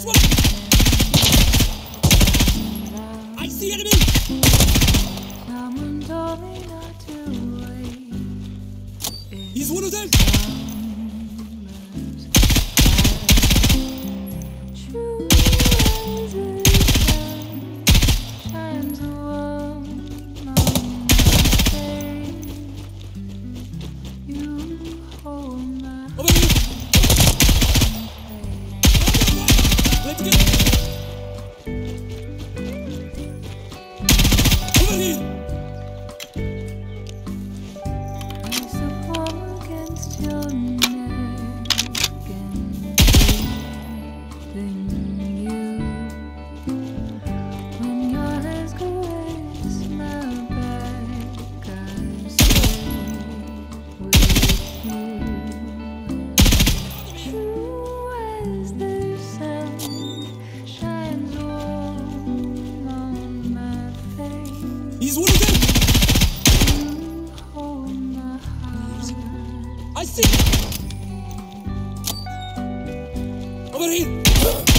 This way! I see enemy! Someone told me not to wait. He's one of them! I see! Over here!